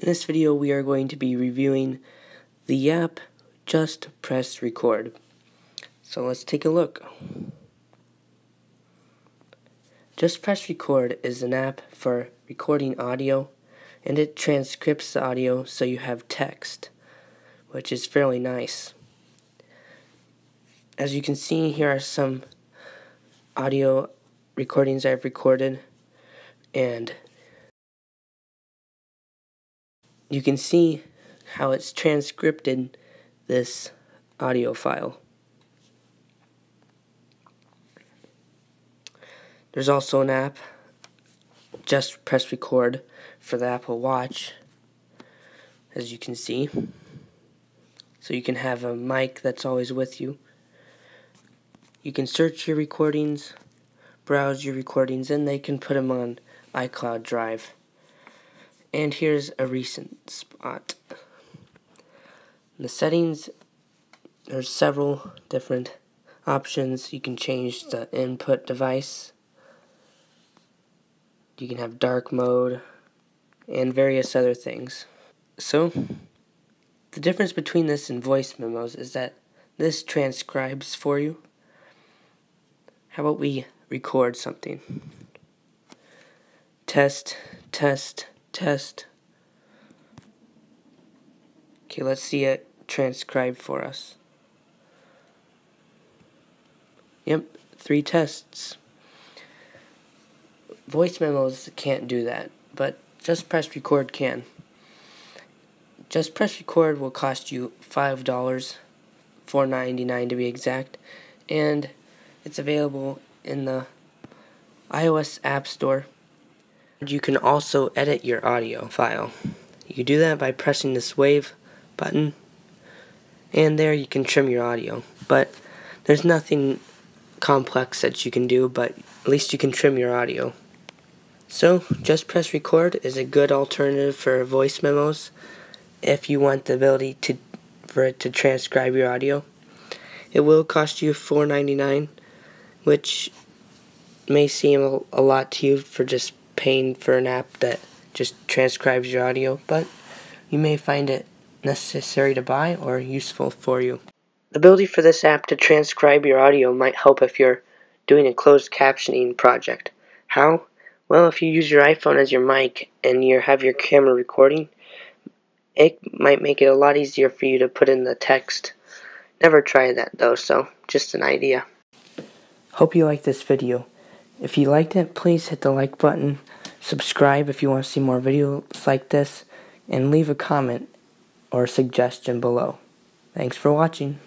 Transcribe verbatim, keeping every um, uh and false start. In this video, we are going to be reviewing the app Just Press Record. So let's take a look. Just Press Record is an app for recording audio, and it transcribes the audio so you have text, which is fairly nice. As you can see, here are some audio recordings I've recorded, and you can see how it's transcribed this audio file. There's also an app, Just Press Record, for the Apple Watch, as you can see. So you can have a mic that's always with you. You can search your recordings, browse your recordings, and they can put them on iCloud Drive. And here's a recent spot. In the settings, there's several different options. You can change the input device. You can have dark mode and various other things. So, the difference between this and Voice Memos is that this transcribes for you. How about we record something? Test, test, test. Okay, let's see it transcribed for us. Yep, three tests. Voice Memos can't do that, but Just Press Record can. Just Press Record will cost you five dollars, four ninety-nine to be exact, and it's available in the iOS App Store. You can also edit your audio file. You do that by pressing this wave button, and there you can trim your audio. But there's nothing complex that you can do, but at least you can trim your audio. So Just Press Record is a good alternative for Voice Memos if you want the ability to for it to transcribe your audio. It will cost you four ninety-nine, which may seem a lot to you for just paying for an app that just transcribes your audio, but you may find it necessary to buy or useful for you. The ability for this app to transcribe your audio might help if you're doing a closed captioning project. How? Well, if you use your iPhone as your mic and you have your camera recording, it might make it a lot easier for you to put in the text. Never tried that though, so just an idea. Hope you liked this video. If you liked it, please hit the like button, subscribe if you want to see more videos like this, and leave a comment or suggestion below. Thanks for watching.